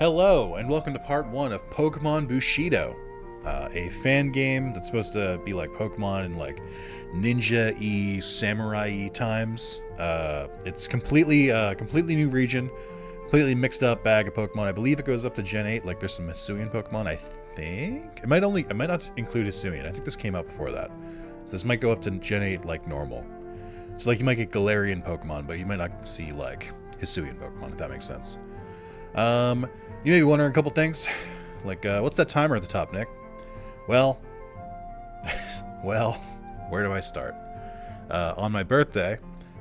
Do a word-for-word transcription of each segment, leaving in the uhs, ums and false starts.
Hello, and welcome to part one of Pokemon Bushido, uh, a fan game that's supposed to be like Pokemon in like ninja-y, samurai-y times. Uh, it's completely, uh, completely new region, completely mixed up bag of Pokemon. I believe it goes up to Gen eight, like there's some Hisuian Pokemon, I think? It might only, it might not include Hisuian, I think this came out before that. So this might go up to Gen eight like normal. So like you might get Galarian Pokemon, but you might not see like Hisuian Pokemon, if that makes sense. Um... You may be wondering a couple things, like, uh, what's that timer at the top, Nick? Well, well, where do I start? Uh, on my birthday,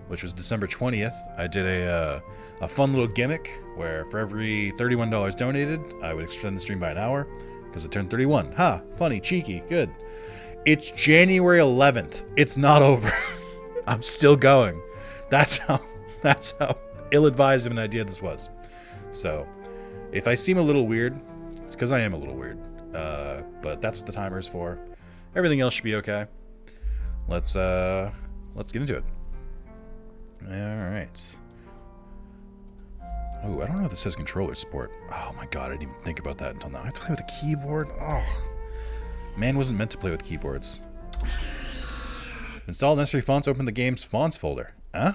which was December twentieth, I did a, uh, a fun little gimmick where for every thirty-one dollars donated, I would extend the stream by an hour, because it turned thirty-one. Ha! Huh, funny, cheeky, good. It's January eleventh. It's not over. I'm still going. That's how, that's how ill-advised of an idea this was. So... if I seem a little weird, it's because I am a little weird. Uh, but that's what the timer is for. Everything else should be okay. Let's uh, let's get into it. All right. Oh, I don't know if this has controller support. Oh my god, I didn't even think about that until now. I have to play with a keyboard. Oh, man, wasn't meant to play with keyboards. Install necessary fonts. Open the game's fonts folder. Huh?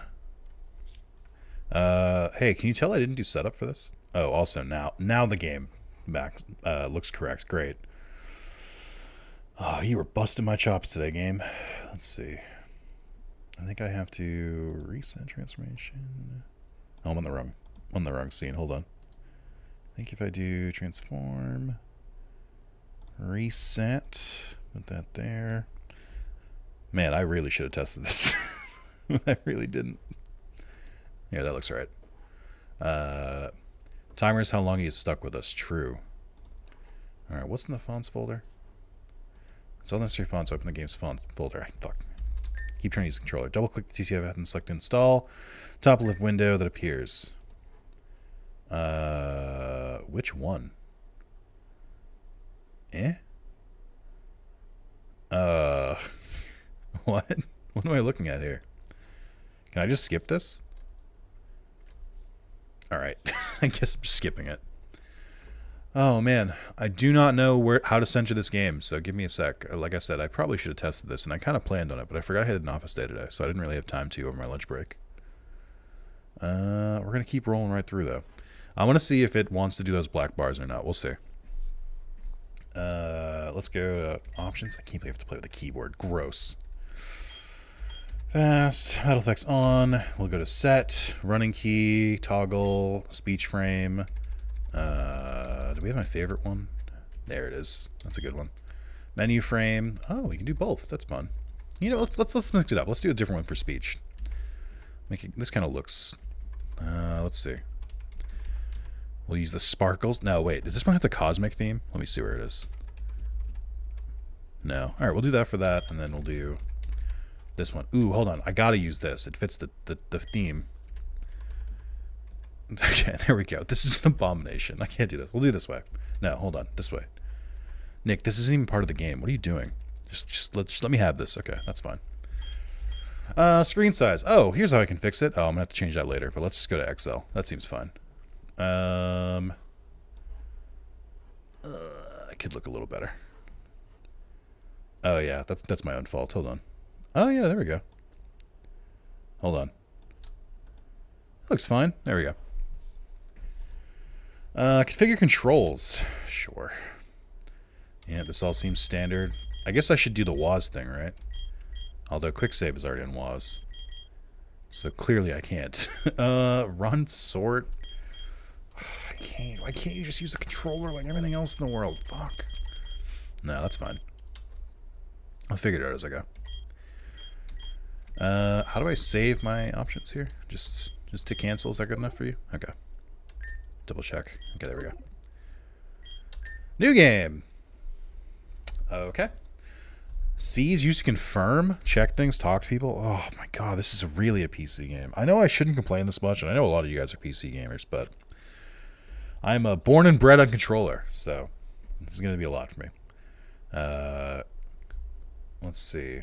Uh, hey, can you tell I didn't do setup for this? Oh, also now, now the game back uh, looks correct. Great. Oh, you were busting my chops today, game. Let's see. I think I have to reset transformation. Oh, I'm on the wrong, on the wrong scene. Hold on. I think if I do transform, reset, put that there. Man, I really should have tested this. I really didn't. Yeah, that looks right. Uh. Timer is how long he is stuck with us. True. Alright, what's in the fonts folder? It's all necessary fonts. Open the game's fonts folder. Fuck. Keep trying to use the controller. Double click the T C F button and select install. Top left window that appears. Uh, which one? Eh? Uh, what? What am I looking at here? Can I just skip this? Alright, I guess I'm skipping it. Oh man, I do not know where how to censor this game, so give me a sec. Like I said, I probably should have tested this, and I kind of planned on it, but I forgot I had an office day today, so I didn't really have time to over my lunch break. Uh, we're going to keep rolling right through, though. I want to see if it wants to do those black bars or not. We'll see. Uh, let's go to options. I can't believe I have to play with a keyboard. Gross. Fast, battle effects on, we'll go to set, running key, toggle, speech frame, uh, do we have my favorite one? There it is, that's a good one. Menu frame, oh, you can do both, that's fun. You know, let's let's, let's mix it up, let's do a different one for speech. Make it, this kind of looks, uh, let's see. We'll use the sparkles, no wait, does this one have the cosmic theme? Let me see where it is. No, alright, we'll do that for that, and then we'll do... this one. Ooh, hold on. I gotta use this. It fits the, the, the theme. Okay, there we go. This is an abomination. I can't do this. We'll do this way. No, hold on. This way. Nick, this isn't even part of the game. What are you doing? Just just let, just let me have this. Okay, that's fine. Uh, screen size. Oh, here's how I can fix it. Oh, I'm gonna have to change that later, but let's just go to X L. That seems fine. Um, uh, it could look a little better. Oh, yeah. That's, that's my own fault. Hold on. Oh, yeah, there we go. Hold on. Looks fine. There we go. Uh, configure controls. Sure. Yeah, this all seems standard. I guess I should do the W A S thing, right? Although quick save is already in W A S. So clearly I can't. uh, run, sort. Ugh, I can't. Why can't you just use a controller like everything else in the world? Fuck. No, that's fine. I'll figure it out as I go. Uh, how do I save my options here? Just, just to cancel, is that good enough for you? Okay. Double check. Okay, there we go. New game! Okay. C's used to confirm, check things, talk to people. Oh my god, this is really a P C game. I know I shouldn't complain this much, and I know a lot of you guys are P C gamers, but I'm a born and bred on controller, so this is going to be a lot for me. Uh, let's see.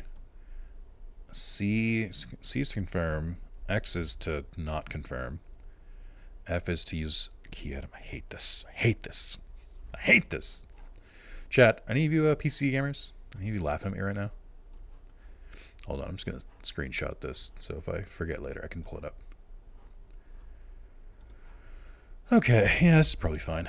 C, C is to confirm, X is to not confirm, F is to use Kia, I hate this. I hate this. I hate this. Chat, any of you uh, P C gamers? Any of you laughing at me right now? Hold on, I'm just going to screenshot this, so if I forget later, I can pull it up. Okay, yeah, this is probably fine.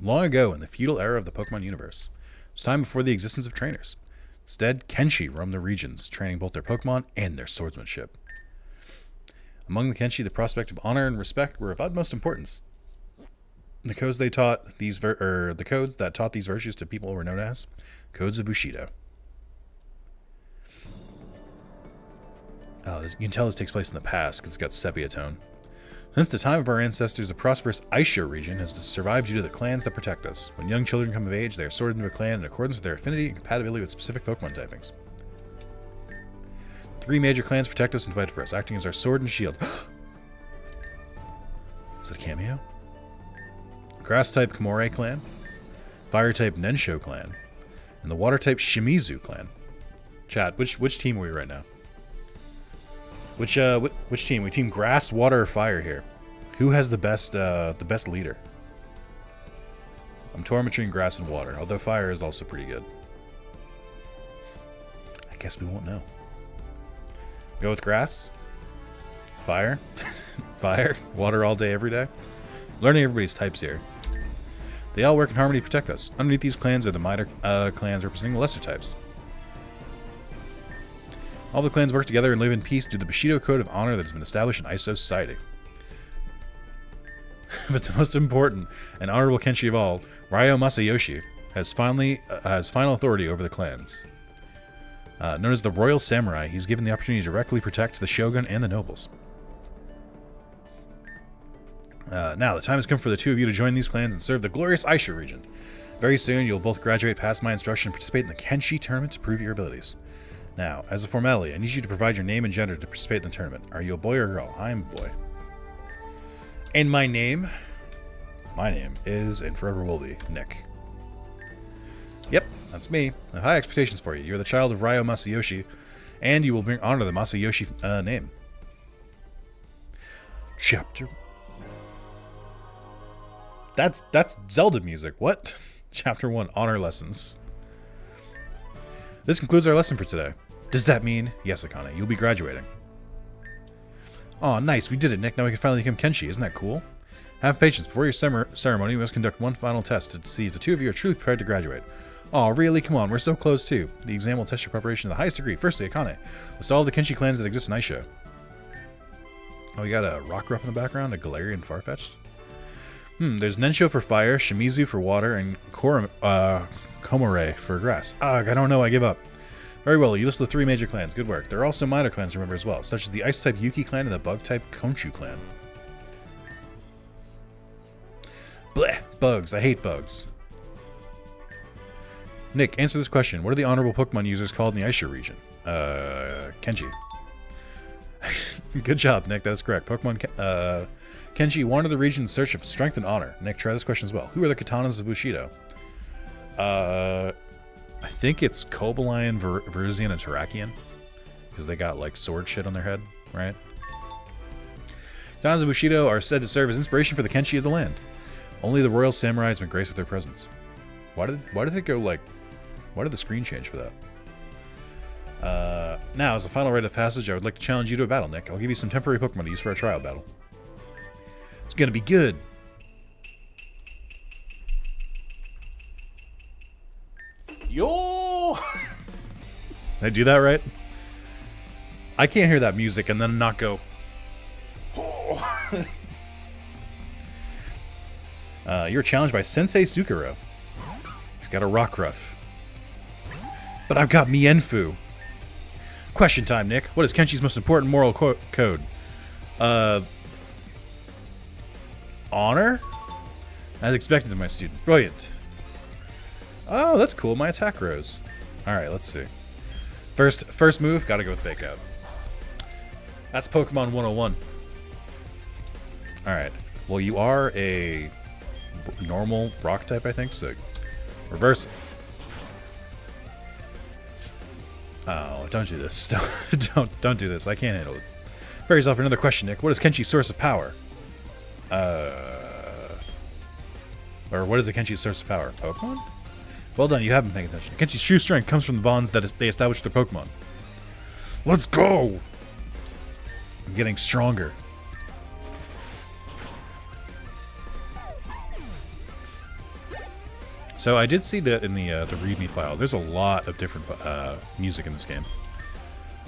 Long ago, in the feudal era of the Pokemon universe, it was time before the existence of trainers. Instead, Kenshi roamed the regions, training both their Pokemon and their swordsmanship. Among the Kenshi, the prospect of honor and respect were of utmost importance. The codes they taught these, ver er, the codes that taught these virtues to people were known as codes of Bushido. Oh, you can tell this takes place in the past because it's got sepia tone. Since the time of our ancestors, the prosperous Aisha region has survived due to the clans that protect us. When young children come of age, they are sorted into a clan in accordance with their affinity and compatibility with specific Pokemon typings. Three major clans protect us and fight for us, acting as our sword and shield. Is that a cameo? Grass-type Komore clan, Fire-type Nensho clan, and the Water-type Shimizu clan. Chat, which which team are we right now? Which uh, which, which team? We team grass, water, or fire here. Who has the best uh, the best leader? I'm torn between grass and water, although fire is also pretty good. I guess we won't know. Go with grass, fire, fire, water all day, every day. Learning everybody's types here. They all work in harmony to protect us. Underneath these clans are the minor uh, clans representing the lesser types. All the clans work together and live in peace due to the Bushido Code of Honor that has been established in Iso society. But the most important and honorable Kenshi of all, Ryo Masayoshi, has finally uh, has final authority over the clans. Uh, known as the Royal Samurai, he's given the opportunity to directly protect the Shogun and the nobles. Uh, now, the time has come for the two of you to join these clans and serve the glorious Aisha region. Very soon, you'll both graduate past my instruction and participate in the Kenshi tournament to prove your abilities. Now, as a formality, I need you to provide your name and gender to participate in the tournament. Are you a boy or a girl? I'm a boy. And my name? My name is, and forever will be, Nick. Yep, that's me. I have high expectations for you. You're the child of Ryo Masayoshi, and you will bring honor to the Masayoshi uh, name. Chapter... That's, that's Zelda music. What? Chapter one, Honor Lessons. This concludes our lesson for today. Does that mean... Yes, Akane, you'll be graduating. Aw, nice. We did it, Nick. Now we can finally become Kenshi. Isn't that cool? Have patience. Before your ceremony, we must conduct one final test to see if the two of you are truly prepared to graduate. Aw, really? Come on. We're so close, too. The exam will test your preparation to the highest degree. Firstly, Akane, list all the Kenshi clans that exist in Aisha. Oh, we got a Rockruff in the background? A Galarian Farfetch'd? Hmm, there's Nensho for fire, Shimizu for water, and Korum, uh, Komore for grass. Ugh, I don't know, I give up. Very well, you list the three major clans. Good work. There are also minor clans, remember, as well, such as the Ice-type Yuki clan and the Bug-type Konchu clan. Bleh, bugs. I hate bugs. Nick, answer this question. What are the honorable Pokemon users called in the Aisha region? Uh, Kenshi. Good job, Nick. That is correct. Pokemon Ken uh, Kenshi wandered the region in search of strength and honor. Nick, try this question as well. Who are the katanas of Bushido? Uh, I think it's Kobalion, Ver Veruzian, and Terrakion. Because they got, like, sword shit on their head, right? Katanas of Bushido are said to serve as inspiration for the Kenshi of the land. Only the royal samurai has been graced with their presence. Why did, why did it go, like... Why did the screen change for that? Uh, now, as a final rite of passage, I would like to challenge you to a battle, Nick. I'll give you some temporary Pokemon to use for a trial battle. It's gonna be good! Yo! Did I do that right? I can't hear that music and then not go... Oh. uh, you're challenged by Sensei Tsukuro. He's got a Rockruff. But I've got Mienfu. Question time, Nick. What is Kenshi's most important moral co code? Uh, honor? As expected of my student. Brilliant. Oh, that's cool. My attack rose. All right, let's see. First, first move, gotta go with Fake Out. That's Pokemon one oh one. All right. Well, you are a normal rock type, I think. So, reverse it. Oh, don't do this. Don't, don't, don't do this. I can't handle it. Prepare yourself for another question, Nick. What is Kenshi's source of power? Uh, or what is a Kenshi's source of power? Pokemon? Well done, you haven't paid attention. Kenshi's true strength comes from the bonds that is they establish with their Pokemon. Let's go! I'm getting stronger. So I did see that in the uh, the README file. There's a lot of different uh, music in this game.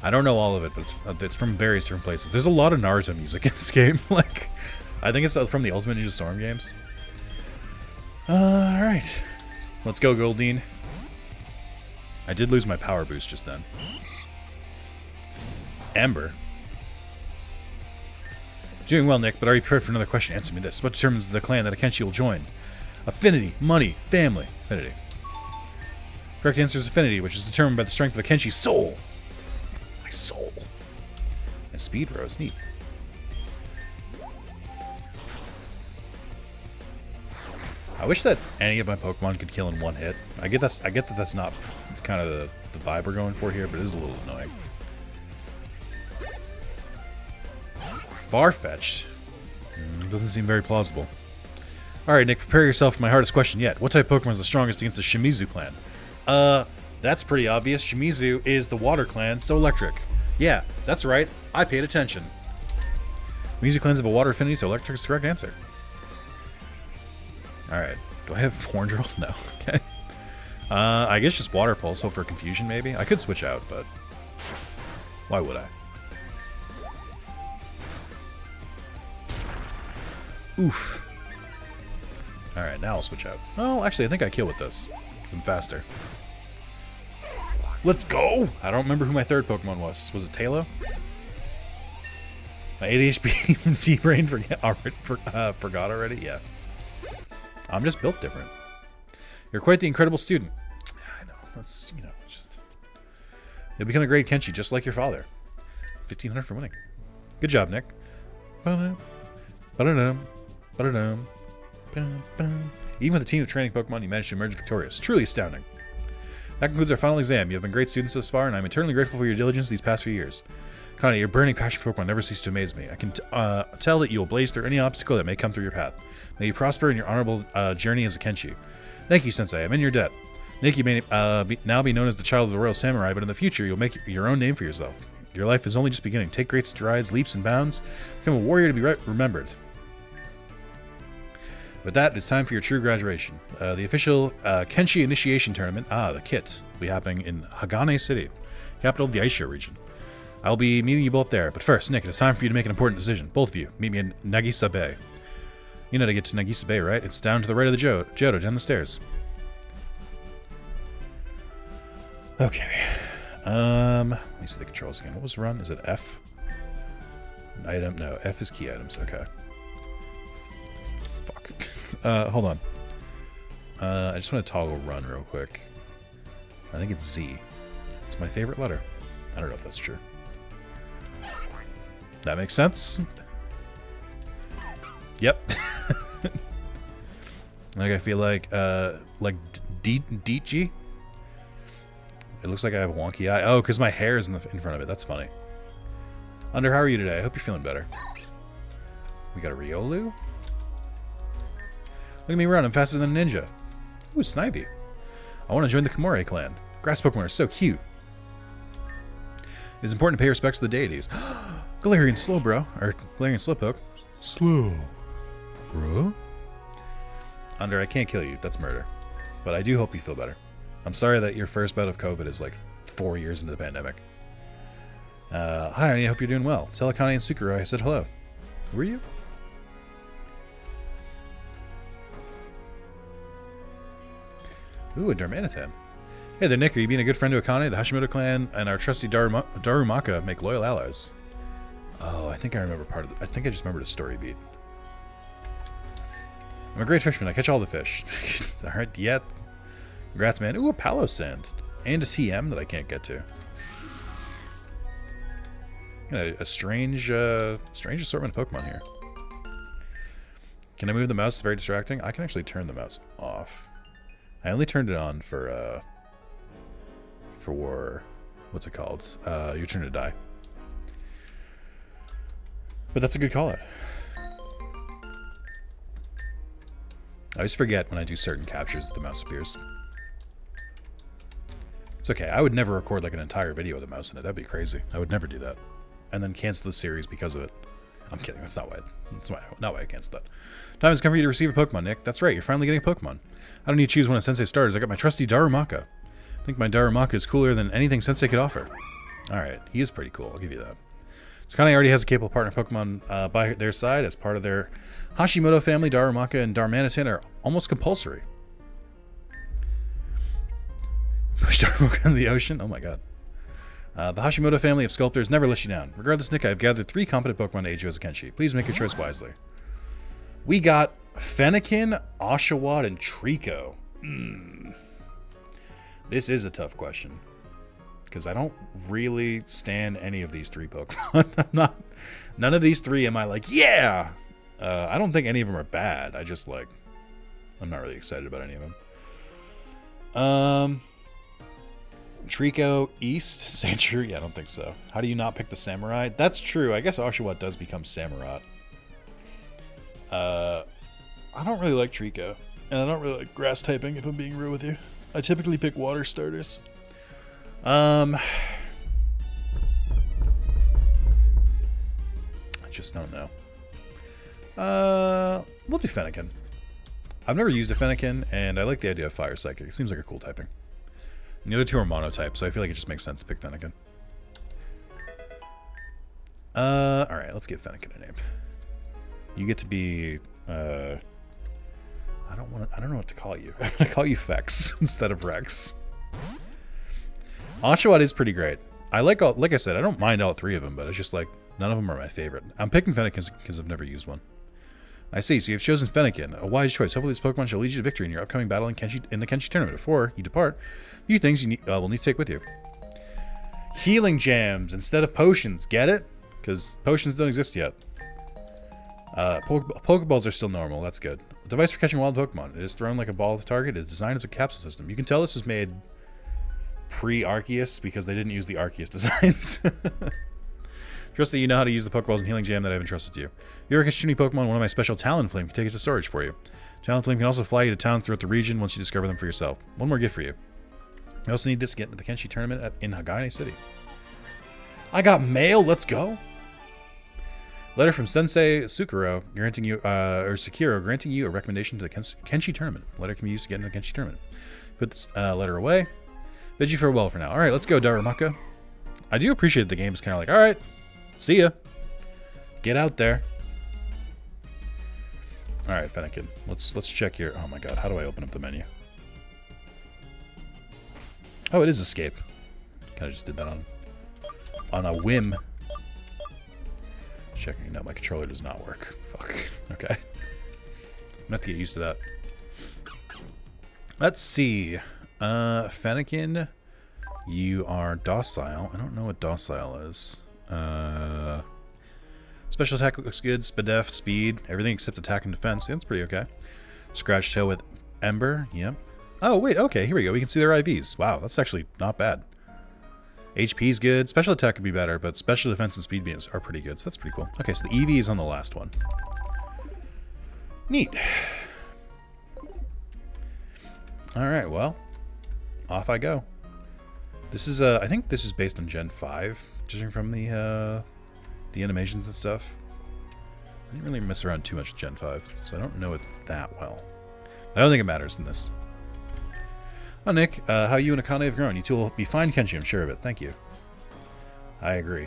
I don't know all of it, but it's it's from various different places. There's a lot of Naruto music in this game. Like, I think it's from the Ultimate Ninja Storm games. Uh, all right, let's go, Goldeen. I did lose my power boost just then. Amber. Doing well, Nick, but are you prepared for another question? Answer me this. What determines the clan that a Kenshi will join? Affinity, money, family. Affinity. Correct answer is affinity, which is determined by the strength of a Kenshi's soul. My soul. And speed rose. Neat. I wish that any of my Pokemon could kill in one hit. I get that's, I get that that's not kind of the, the vibe we're going for here, but it is a little annoying. Farfetch'd? Mm, doesn't seem very plausible. Alright, Nick, prepare yourself for my hardest question yet. What type of Pokemon is the strongest against the Shimizu clan? Uh, that's pretty obvious. Shimizu is the water clan, so electric. Yeah, that's right. I paid attention. Shimizu clans have a water affinity, so electric is the correct answer. Alright. Do I have Horndrill? No. Okay. Uh, I guess just Water Pulse, so for confusion, maybe? I could switch out, but why would I? Oof. Alright, now I'll switch out. Oh, actually, I think I kill with this, because I'm faster. Let's go! I don't remember who my third Pokemon was. Was it Talo? My A D H D D-brain forget, uh, forgot already? Yeah. I'm just built different. You're quite the incredible student. I know, that's, you know, just... You'll become a great Kenshi, just like your father. fifteen hundred for winning. Good job, Nick. Ba-da-dum. Ba-da-dum. Ba-da-dum. Even with a team of training Pokemon, you managed to emerge victorious. Truly astounding. That concludes our final exam. You have been great students thus far, and I'm eternally grateful for your diligence these past few years. Connie, your burning passion for Pokemon never ceased to amaze me. I can t uh, tell that you will blaze through any obstacle that may come through your path. May you prosper in your honorable uh, journey as a Kenshi. Thank you, Sensei. I'm in your debt. Nick, you may uh, be, now be known as the child of the Royal Samurai, but in the future, you'll make your own name for yourself. Your life is only just beginning. Take great strides, leaps and bounds. Become a warrior to be re remembered. With that, it's time for your true graduation. Uh, the official uh, Kenshi Initiation Tournament, ah, the kits, will be happening in Hagane City, capital of the Aisha region. I'll be meeting you both there, but first, Nick, it's time for you to make an important decision. Both of you, meet me in Nagisa Bay. You know to get to Nagisa Bay, right? It's down to the right of the jo Johto, down the stairs. Okay. Um, let me see the controls again. What was run? Is it F? Item? No, F is key items. Okay. Uh, hold on. Uh, I just want to toggle run real quick. I think it's Z. It's my favorite letter. I don't know if that's true. That makes sense? Yep. Like, I feel like, uh, like, D D G? It looks like I have a wonky eye. Oh, because my hair is in, the, in front of it. That's funny. Under, how are you today? I hope you're feeling better. We got a Riolu? Look at me run, I'm faster than a ninja. Ooh, Snivy. I want to join the Komore clan. Grass Pokemon are so cute. It's important to pay respects to the deities. Galarian Slowbro, or Galarian Slowpoke. Slow. Bro? Under, I can't kill you, that's murder. But I do hope you feel better. I'm sorry that your first bout of COVID is like four years into the pandemic. Uh, hi, I hope you're doing well. Tell Akane and Tsukuro I said hello. Who are you? Ooh, a Darmanitan. Hey there, Nick. Are you being a good friend to Akane? The Hashimoto clan and our trusty Daruma Darumaka make loyal allies. Oh, I think I remember part of the... I think I just remembered a story beat. I'm a great fisherman. I catch all the fish. Alright, yeah. Congrats, man. Ooh, a Palo Sand. And a T M that I can't get to. A, a strange, uh, strange assortment of Pokemon here. Can I move the mouse? It's very distracting. I can actually turn the mouse off. I only turned it on for, uh, for, what's it called? Uh, your turn to die. But that's a good call out. I always forget when I do certain captures that the mouse appears. It's okay. I would never record like an entire video with a mouse in it. That'd be crazy. I would never do that. And then cancel the series because of it. I'm kidding. That's not why. That's why, not why I canceled that. Time has come for you to receive a Pokemon, Nick. That's right. You're finally getting a Pokemon. I don't need to choose one of Sensei's starters. I got my trusty Darumaka. I think my Darumaka is cooler than anything Sensei could offer. All right. He is pretty cool. I'll give you that. Akane already has a capable partner Pokemon uh, by their side as part of their Hashimoto family. Darumaka and Darmanitan are almost compulsory. Push Darumaka in the ocean? Oh my god. Uh, the Hashimoto family of sculptors never lets you down. Regardless, Nick, I've gathered three competent Pokemon to aid you as a Kenshi. Please make your choice wisely. We got Fennekin, Oshawott, and Treecko. Mm. This is a tough question, because I don't really stand any of these three Pokemon. I'm not, none of these three am I like, yeah! Uh, I don't think any of them are bad. I just, like, I'm not really excited about any of them. Um, Treecko, East, Sanctuary? Yeah, I don't think so. How do you not pick the Samurai? That's true. I guess Oshawott does become Samurott. Uh, I don't really like Treecko. And I don't really like grass typing, if I'm being real with you. I typically pick water starters. Um, I just don't know. Uh, we'll do Fennekin. I've never used a Fennekin, and I like the idea of Fire Psychic. It seems like a cool typing. And the other two are monotype, so I feel like it just makes sense to pick Fennekin. Uh, alright, let's give Fennekin a name. You get to be, uh, I don't want to, I don't know what to call you. I'm going to call you Fex instead of Rex. Oshawott is pretty great. I like all, like I said, I don't mind all three of them, but it's just like, none of them are my favorite. I'm picking Fennekin because I've never used one. I see, so you've chosen Fennekin, a wise choice. Hopefully these Pokemon shall lead you to victory in your upcoming battle in, Kenshi, in the Kenshi tournament. Before you depart, a few things you need, uh, will need to take with you. Healing jams instead of potions, get it? Because potions don't exist yet. Uh, poke, Pokeballs are still normal, that's good. A device for catching wild Pokemon. It is thrown like a ball at the target. It is designed as a capsule system. You can tell this was made pre-Arceus because they didn't use the Arceus designs. Trust that you know how to use the Pokeballs and Healing Jam that I've entrusted to you. If you ever catch shiny Pokemon, one of my special Talonflame can take it to storage for you. Talonflame can also fly you to towns throughout the region once you discover them for yourself. One more gift for you. You also need this to get into the Kenshi tournament at, in Hagane City. I got mail, let's go! Letter from Sensei Tsukuro granting you, uh, or Tsukuro granting you a recommendation to the Kenshi tournament. Letter can be used to get into the Kenshi tournament. Put this uh, letter away. Bid you farewell for now. Alright, let's go, Darumaka. I do appreciate the game is kind of like, alright, see ya. Get out there. Alright, Fennekin. Let's let's check here. Oh my god, how do I open up the menu? Oh, it is escape. Kind of just did that on, on a whim. Checking. No, my controller does not work. Fuck. Okay. I'm gonna have to get used to that. Let's see. Uh, Fennekin, you are docile. I don't know what docile is. Uh, special attack looks good. Spadef, speed, everything except attack and defense. Yeah, that's pretty okay. Scratch tail with ember. Yep. Oh wait, okay, here we go. We can see their I Vs. Wow, that's actually not bad. H P's good. Special attack could be better, but special defense and speed beams are pretty good. So that's pretty cool. Okay, so the E V is on the last one. Neat. All right. Well. Off I go. This is, uh, I think this is based on Gen five, judging from the, uh, the animations and stuff. I didn't really mess around too much with Gen five, so I don't know it that well. I don't think it matters in this. Oh, Nick, uh, how you and Akane have grown. You two will be fine, Kenshi, I'm sure of it. Thank you. I agree.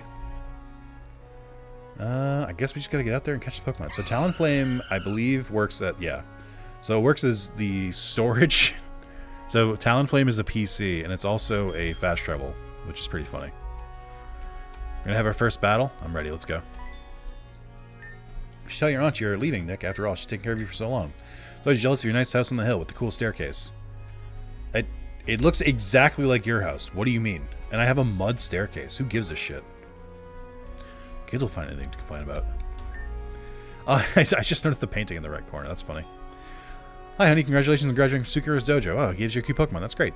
Uh, I guess we just gotta get out there and catch the Pokemon. So Talonflame, I believe, works at, yeah. So it works as the storage... So Talonflame is a P C, and it's also a fast travel, which is pretty funny. We're gonna have our first battle. I'm ready. Let's go. You should tell your aunt you're leaving, Nick. After all, she's taken care of you for so long. So I was jealous of your nice house on the hill with the cool staircase. It it looks exactly like your house. What do you mean? And I have a mud staircase. Who gives a shit? Kids will find anything to complain about. Uh, I just noticed the painting in the right corner. That's funny. Hi, honey. Congratulations on graduating from Tsukuro's dojo. Wow, he gives you a cute Pokemon. That's great.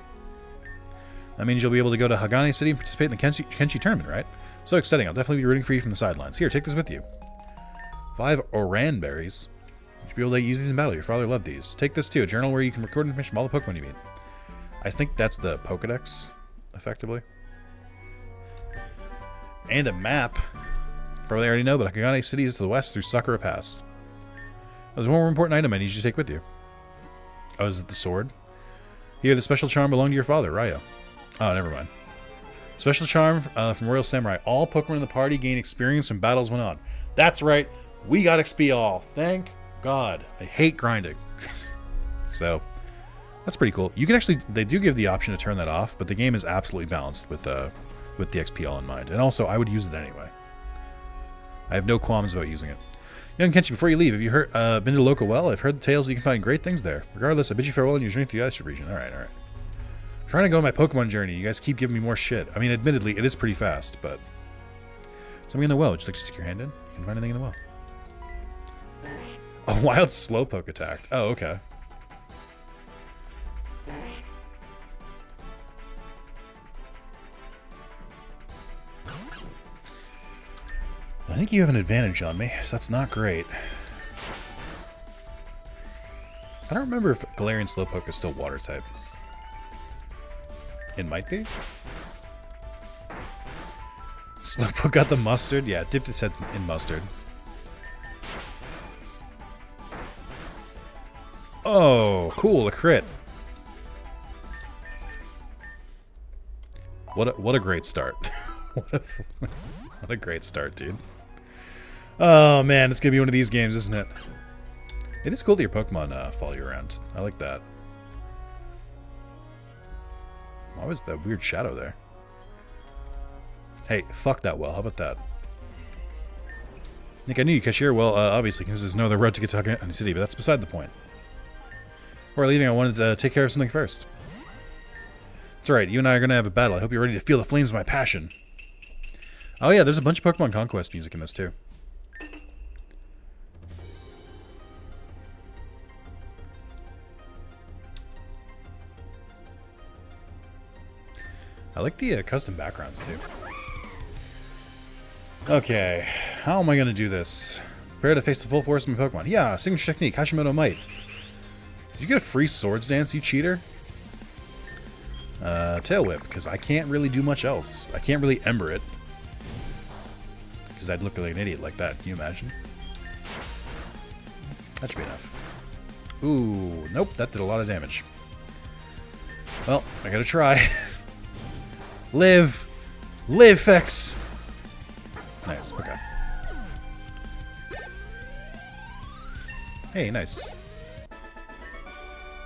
That means you'll be able to go to Hagane City and participate in the Kenshi, Kenshi tournament, right? So exciting. I'll definitely be rooting for you from the sidelines. Here, take this with you. Five Oran berries. You should be able to use these in battle. Your father loved these. Take this too, a journal where you can record information from all the Pokemon you meet. I think that's the Pokedex, effectively. And a map. Probably already know, but Hagane City is to the west through Sakura Pass. There's one more important item I need you to take with you. Oh, is it the sword? Here, the special charm belonged to your father, Ryo. Oh, never mind. Special charm uh, from Royal Samurai. All Pokemon in the party gain experience when battles went on. That's right. We got X P all. Thank God. I hate grinding. So, that's pretty cool. You can actually, they do give the option to turn that off, but the game is absolutely balanced with, uh, with the X P all in mind. And also, I would use it anyway. I have no qualms about using it. Young Kenshi, before you leave, have you heard, uh, been to the local well? I've heard the tales that you can find great things there. Regardless, I bid you farewell and you journey through the Aisha region. Alright, alright. I'm trying to go on my Pokemon journey. You guys keep giving me more shit. I mean, admittedly, it is pretty fast, but... Something in the well. Would you like to stick your hand in? You can find anything in the well. A wild Slowpoke attacked. Oh, okay. I think you have an advantage on me, so that's not great. I don't remember if Galarian Slowpoke is still water type. It might be. Slowpoke got the mustard? Yeah, it dipped its head in mustard. Oh, cool, a crit. What a, what a great start. What a, what a great start, dude. Oh, man, it's going to be one of these games, isn't it? It is cool that your Pokemon uh, follow you around. I like that. Why was that weird shadow there? Hey, fuck that well. How about that? Nick, I knew you cashier. Well, uh, obviously, because there's no other road to get to Hagane City, but that's beside the point. Before leaving, I wanted to take care of something first. That's right. You and I are going to have a battle. I hope you're ready to feel the flames of my passion. Oh, yeah. There's a bunch of Pokemon Conquest music in this, too. I like the uh, custom backgrounds, too. Okay. How am I going to do this? Prepare to face the full force of my Pokemon. Yeah, signature technique, Hashimoto Might. Did you get a free Swords Dance, you cheater? Uh, Tail Whip, because I can't really do much else. I can't really Ember it. Because I'd look like an idiot like that. Can you imagine? That should be enough. Ooh, nope, that did a lot of damage. Well, I gotta try. Live! Live, Fex! Nice, okay. Hey, nice.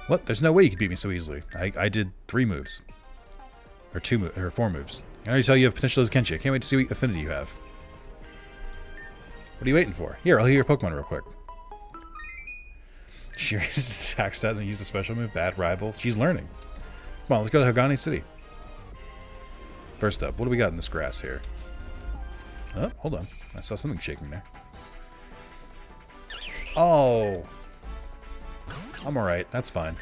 What? There's no way you could beat me so easily. I, I did three moves. Or two moves, or four moves. I already tell you have potential as Kenshi. I can't wait to see what affinity you have. What are you waiting for? Here, I'll heal your Pokemon real quick. She raises attack stat and then used a special move. Bad rival. She's learning. Come on, let's go to Hagane City. First up, what do we got in this grass here? Oh, hold on. I saw something shaking there. Oh! I'm alright. That's fine.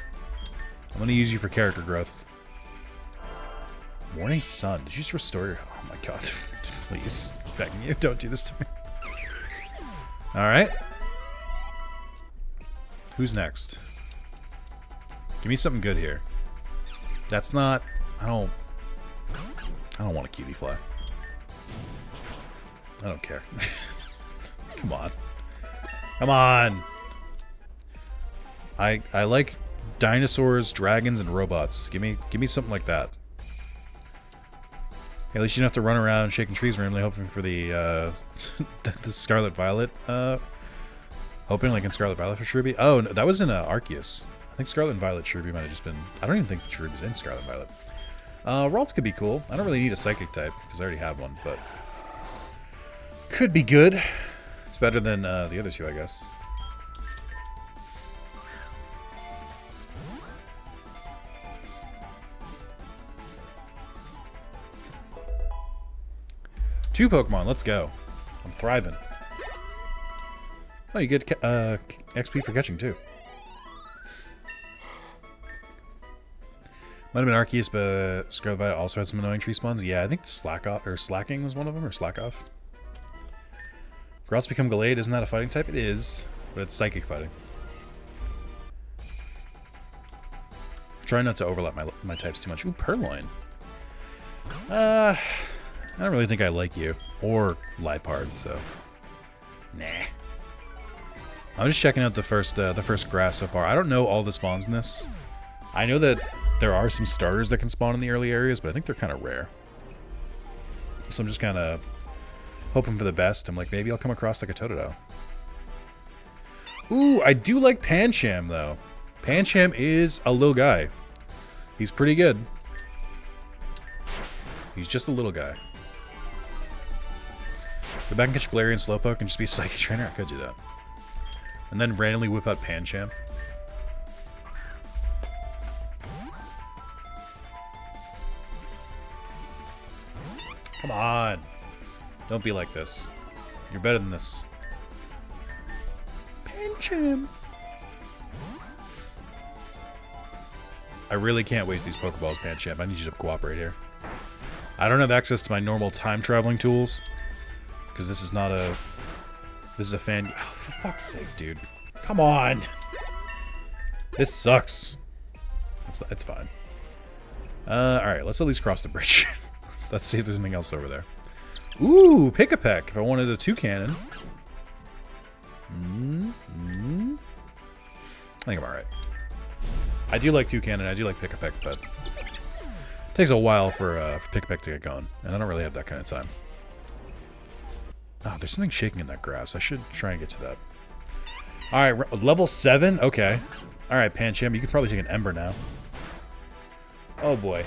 I'm going to use you for character growth. Morning Sun. Did you just restore your... Oh my god. Please. I'm begging you. Don't do this to me. Alright. Who's next? Give me something good here. That's not... I don't... I don't want a cutie fly. I don't care. Come on. Come on! I I like dinosaurs, dragons, and robots. Give me give me something like that. At least you don't have to run around shaking trees randomly hoping for the uh, the Scarlet Violet. Uh, hoping like in Scarlet Violet for Shirubi. Oh, no, that was in uh, Arceus. I think Scarlet and Violet Shirubi might have just been... I don't even think Shirubi's in Scarlet Violet. Uh, Ralts could be cool. I don't really need a Psychic type, because I already have one, but... Could be good. It's better than uh, the other two, I guess. Two Pokemon, let's go. I'm thriving. Oh, you get uh, X P for catching, too. Might have been Arceus, but Scarlet Violet also had some annoying tree spawns. Yeah, I think slack off or slacking was one of them, or slack off. Ralts become Gallade. Isn't that a fighting type? It is. But it's psychic fighting. Try not to overlap my, my types too much. Ooh, Purloin. Uh, I don't really think I like you. Or Liepard, so... Nah. I'm just checking out the first uh, the first grass so far. I don't know all the spawns in this. I know that there are some starters that can spawn in the early areas, but I think they're kind of rare. So I'm just kind of hoping for the best. I'm like, maybe I'll come across like a Totodile. Ooh, I do like Pancham, though. Pancham is a little guy. He's pretty good. He's just a little guy. Go back and catch Galarian Slowpoke and just be a Psychic Trainer. I could do that. And then randomly whip out Pancham. Come on. Don't be like this. You're better than this. Pancham. I really can't waste these Pokeballs, Pancham. I need you to cooperate here. I don't have access to my normal time-traveling tools. Because this is not a... This is a fan... Oh, for fuck's sake, dude. Come on! This sucks. It's, it's fine. Uh, alright, let's at least cross the bridge. let's, let's see if there's anything else over there. Ooh, Pikipek! If I wanted a two-cannon. Mm-hmm. I think I'm alright. I do like two-cannon, I do like Pikipek, but... It takes a while for, uh, for Pikipek to get going. And I don't really have that kind of time. Oh, there's something shaking in that grass. I should try and get to that. All right, level seven? Okay. All right, Pancham, you could probably take an Ember now. Oh, boy.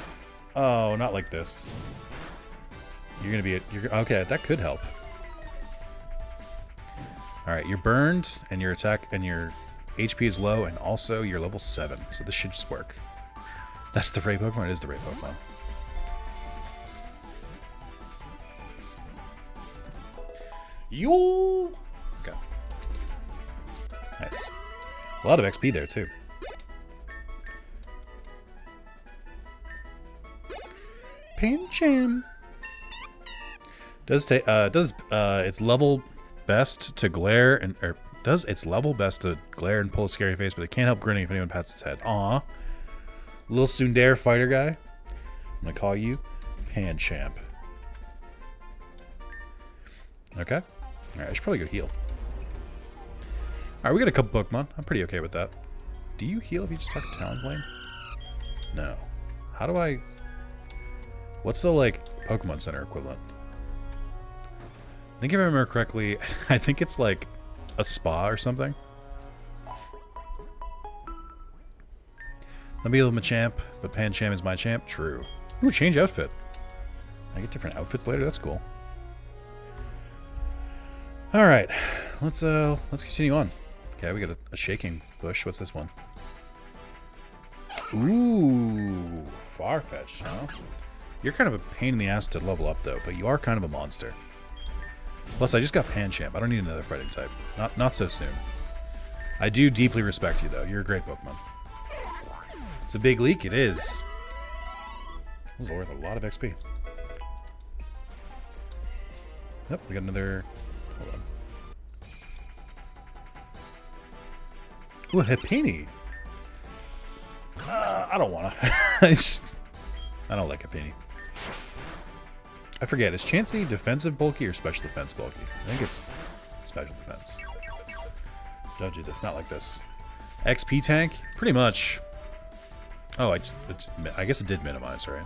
Oh, not like this. You're going to be... A, you're, okay, that could help. All right, you're burned, and your attack and your H P is low, and also you're level seven. So this should just work. That's the Ray Pokemon? It is the Ray Pokemon. Yo! Okay. Nice. A lot of X P there, too. Pancham! Does take, uh, does, uh, its level best to glare and, or, does its level best to glare and pull a scary face, but it can't help grinning if anyone pats its head. Aw. Little Sundare fighter guy. I'm gonna call you Panchamp. Okay. Alright, I should probably go heal. Alright, we got a couple Pokemon. I'm pretty okay with that. Do you heal if you just talk to Talonflame? No. How do I... What's the, like, Pokemon Center equivalent? I think if I remember correctly, I think it's, like, a spa or something. Let me heal Machamp, but Pancham is my champ. True. Ooh, change outfit. I get different outfits later? That's cool. All right, let's uh, let's continue on. Okay, we got a, a shaking bush. What's this one? Ooh, Farfetch'd, huh? You're kind of a pain in the ass to level up though, but you are kind of a monster. Plus, I just got Pancham. I don't need another fighting type. Not not so soon. I do deeply respect you though. You're a great Pokemon. It's a big leak. It is. It was worth a lot of X P. Yep, we got another. Hold on. Ooh, Hipini. Uh, I don't wanna. I, just, I don't like Hipini. I forget. Is Chansey defensive bulky or special defense bulky? I think it's special defense. Don't do this. Not like this. X P tank? Pretty much. Oh, I just, I, just, I guess it did minimize, right?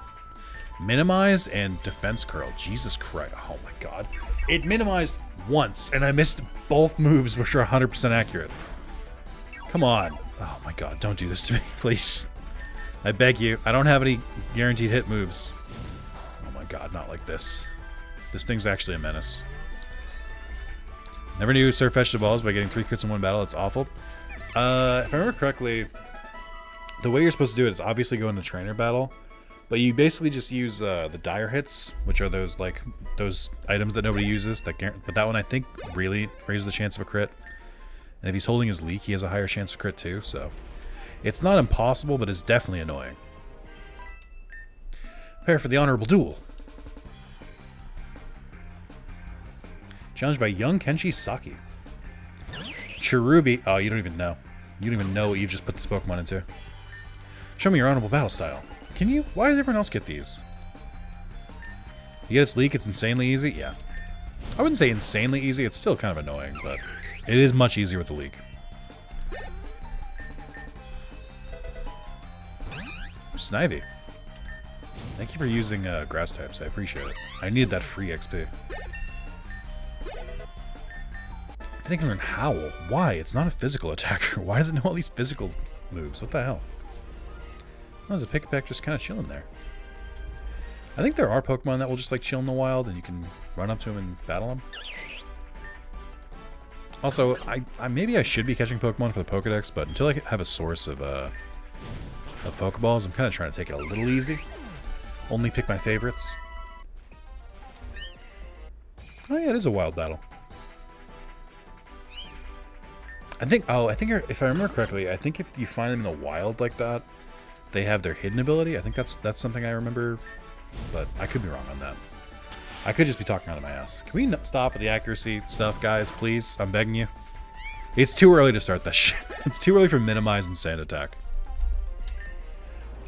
Minimize and defense curl. Jesus Christ. Oh my god. It minimized once, and I missed both moves, which are one hundred percent accurate. Come on. Oh my god, don't do this to me, please. I beg you. I don't have any guaranteed hit moves. Oh my god, not like this. This thing's actually a menace. Never knew Farfetch'd the balls by getting three crits in one battle. It's awful. Uh, if I remember correctly, the way you're supposed to do it is obviously go into trainer battle. But you basically just use uh, the dire hits, which are those like those items that nobody uses. That but that one I think really raises the chance of a crit. And if he's holding his leak, he has a higher chance of crit too. So it's not impossible, but it's definitely annoying. Prepare for the honorable duel. Challenged by young Kenshi Saki. Shirubi. Oh, you don't even know. You don't even know what you've just put this Pokemon into. Show me your honorable battle style. Can you? Why did everyone else get these? You get its leak, it's insanely easy? Yeah. I wouldn't say insanely easy, it's still kind of annoying, but it is much easier with the leak. Snivy. Thank you for using uh, grass types, I appreciate it. I needed that free X P. I think I learned Howl. Why? It's not a physical attacker. Why does it know all these physical moves? What the hell? Well, there's a Pikipek just kind of chilling there. I think there are Pokemon that will just like chill in the wild and you can run up to them and battle them. Also, I, I maybe I should be catching Pokemon for the Pokedex, but until I have a source of, uh, of Pokeballs, I'm kind of trying to take it a little easy. Only pick my favorites. Oh yeah, it is a wild battle. I think, oh, I think you're, if I remember correctly, I think if you find them in the wild like that, they have their hidden ability. I think that's that's something I remember. But I could be wrong on that. I could just be talking out of my ass. Can we no stop with the accuracy stuff, guys? Please, I'm begging you. It's too early to start that shit. It's too early for minimize and sand attack.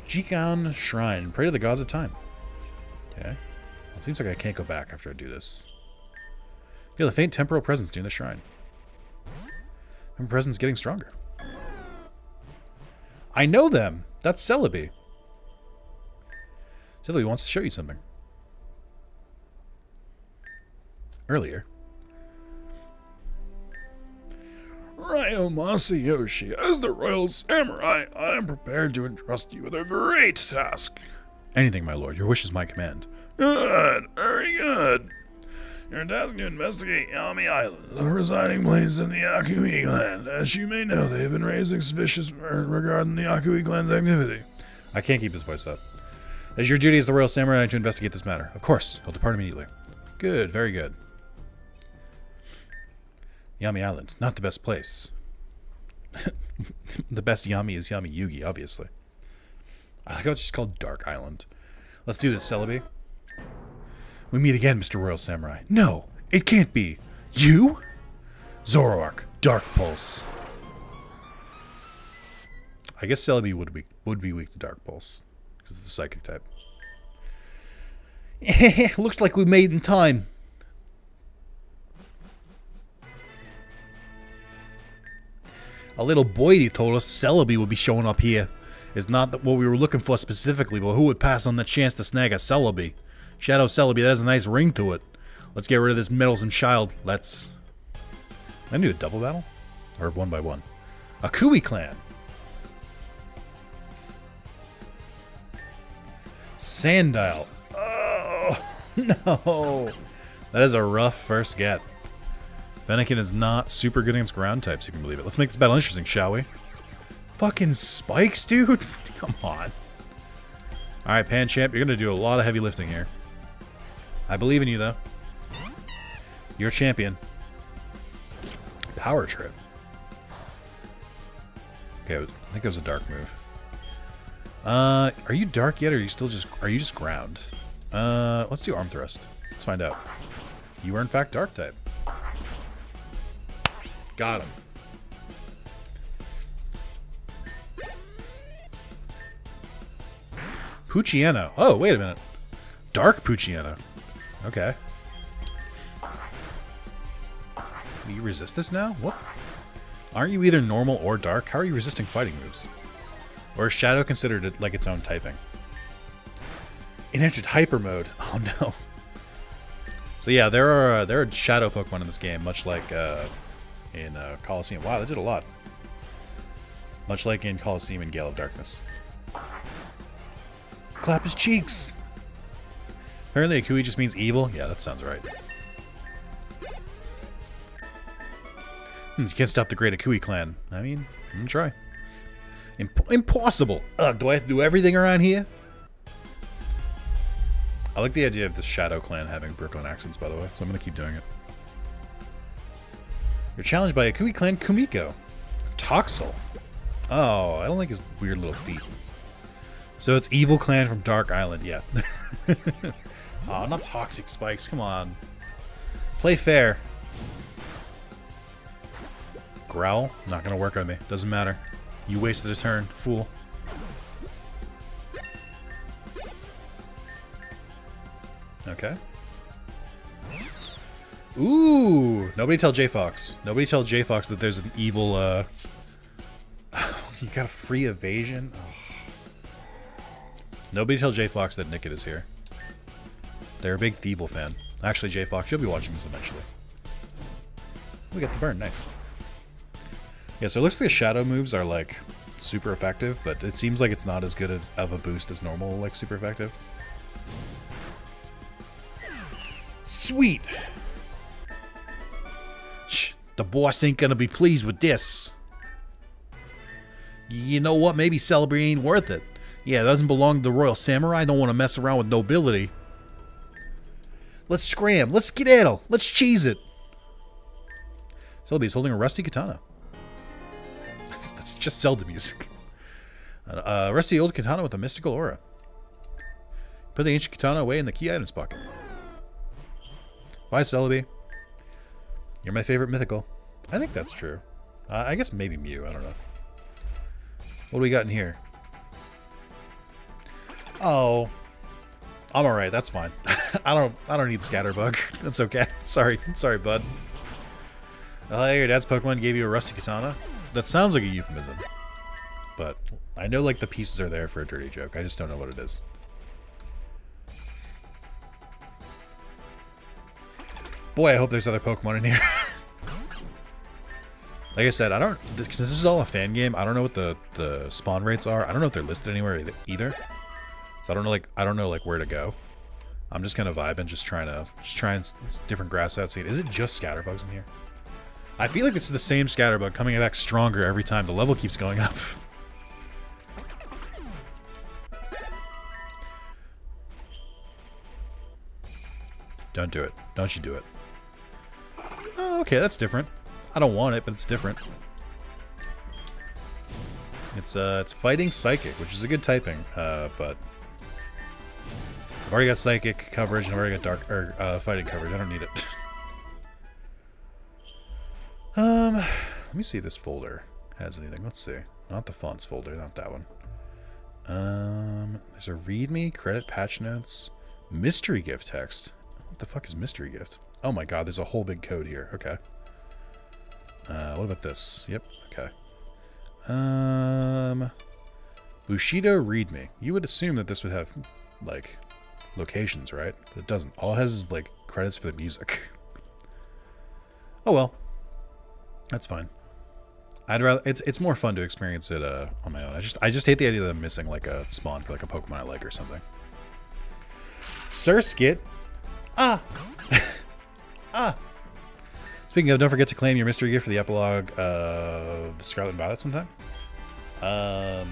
Jikan Shrine. Pray to the gods of time. Okay. It seems like I can't go back after I do this. Feel a faint temporal presence during the shrine. My presence getting stronger. I know them. That's Celebi. Celebi wants to show you something. Earlier. Ryo Masayoshi, as the Royal Samurai, I am prepared to entrust you with a great task. Anything, my lord. Your wish is my command. Good. Very good. Your task to investigate Yami Island, the residing place in the Akui clan. As you may know, they have been raising suspicious regarding the Akui clan's activity. I can't keep his voice up. As your duty as the Royal Samurai to investigate this matter. Of course, he'll depart immediately. Good, very good. Yami Island, not the best place. The best Yami is Yami Yugi, obviously. I like how it's just called Dark Island. Let's do this, Celebi. We meet again, Mister Royal Samurai. No, it can't be. You? Zoroark, Dark Pulse. I guess Celebi would be, would be weak to Dark Pulse. Is the psychic type. Looks like we made in time. A little boy told us Celebi would be showing up here. It's not what we were looking for specifically, but who would pass on the chance to snag a Celebi? Shadow Celebi, that has a nice ring to it. Let's get rid of this meddlesome child. Let's... I'm going to do a double battle? Or one by one? Akui clan. Sandile. Oh, no. That is a rough first get. Fennekin is not super good against ground types, if you can believe it. Let's make this battle interesting, shall we? Fucking spikes, dude. Come on. All right, Pancham, you're going to do a lot of heavy lifting here. I believe in you, though. You're champion. Power trip. Okay, I think it was a dark move. Uh, are you dark yet, or are you still just, are you just ground? Uh, let's do arm thrust. Let's find out. You are, in fact, dark type. Got him. Poochyena. Oh, wait a minute. Dark Poochyena. Okay. Will you resist this now? What? Aren't you either normal or dark? How are you resisting fighting moves? Or is Shadow considered it like its own typing? It entered hyper mode. Oh no. So yeah, there are uh, there are Shadow Pokemon in this game, much like uh, in uh, Colosseum. Wow, that did a lot. Much like in Colosseum and Gale of Darkness. Clap his cheeks. Apparently, Akui just means evil. Yeah, that sounds right. Hmm, you can't stop the great Akui clan. I mean, I'm gonna try. Imp impossible! Ugh, do I have to do everything around here? I like the idea of the Shadow Clan having Brooklyn accents, by the way, so I'm gonna keep doing it. You're challenged by Akui Clan Kumiko. Toxel. Oh, I don't like his weird little feet. So it's Evil Clan from Dark Island, yeah. Oh, not Toxic Spikes, come on. Play fair. Growl? Not gonna work on me. Doesn't matter. You wasted a turn, fool. Okay. Ooh! Nobody tell J-Fox. Nobody tell J-Fox that there's an evil, uh... You got a free evasion? Oh. Nobody tell J-Fox that Nickit is here. They're a big Thievul fan. Actually, J-Fox, you'll be watching this eventually. We got the burn, nice. Yeah, so it looks like shadow moves are, like, super effective, but it seems like it's not as good as, of a boost as normal, like, super effective. Sweet! Shh, the boss ain't gonna be pleased with this. You know what, maybe Celebi ain't worth it. Yeah, it doesn't belong to the Royal Samurai, don't want to mess around with nobility. Let's scram, let's skedaddle, let's cheese it. Celebi's holding a rusty katana. That's just Zelda music. Uh, rusty old katana with a mystical aura. Put the ancient katana away in the key items pocket. Bye, Celebi. You're my favorite mythical. I think that's true. Uh, I guess maybe Mew, I don't know. What do we got in here? Oh, I'm alright, that's fine. I don't I don't need Scatterbug. That's okay. Sorry, sorry, bud. Oh, your dad's Pokemon gave you a rusty katana? That sounds like a euphemism. But I know like the pieces are there for a dirty joke. I just don't know what it is. Boy, I hope there's other Pokemon in here. Like I said, I don't... Because this is all a fan game, I don't know what the, the spawn rates are. I don't know if they're listed anywhere either. So I don't know, like, I don't know, like, where to go. I'm just kind of vibing, just trying to... Just trying different grass out. See, is it just Scatterbugs in here? I feel like this is the same Scatterbug coming back stronger every time. The level keeps going up. Don't do it. Don't you do it. Oh, okay, that's different. I don't want it, but it's different. It's uh, it's fighting Psychic, which is a good typing, uh, but... I've already got Psychic coverage, and I've already got dark, or, uh, fighting coverage. I don't need it. Um, let me see if this folder has anything. Let's see. Not the fonts folder, not that one. Um, there's a readme, credit, patch notes, mystery gift text. What the fuck is mystery gift? Oh my god, there's a whole big code here. Okay. Uh, what about this? Yep, okay. Um, Bushido readme. You would assume that this would have, like, locations, right? But it doesn't. All it has is, like, credits for the music. Oh well. That's fine. I'd rather it's it's more fun to experience it uh, on my own. I just I just hate the idea that I'm missing like a spawn for like a Pokemon I like or something. Surskit, ah, ah. Speaking of, don't forget to claim your mystery gift for the epilogue of Scarlet and Violet sometime. Um,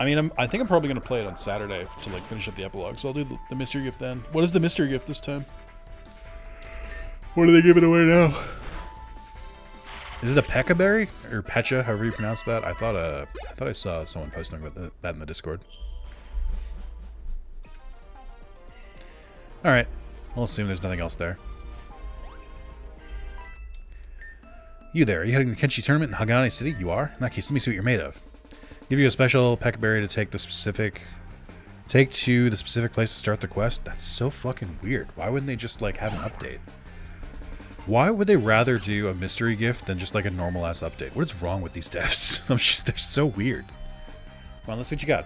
I mean, I'm, I think I'm probably gonna play it on Saturday to like finish up the epilogue, so I'll do the mystery gift then. What is the mystery gift this time? What are they giving away now? Is it a Pekka Berry? Or Pecha, however you pronounce that? I thought uh, I thought I saw someone posting about that in the Discord. Alright. I'll assume there's nothing else there. You there, are you heading to the Kenshi tournament in Hagane City? You are? In that case, let me see what you're made of. Give you a special Pekka Berry to take the specific... Take to the specific place to start the quest? That's so fucking weird. Why wouldn't they just, like, have an update? Why would they rather do a mystery gift than just like a normal ass update? What is wrong with these devs? I'm just, they're so weird. Come on, let's see what you got.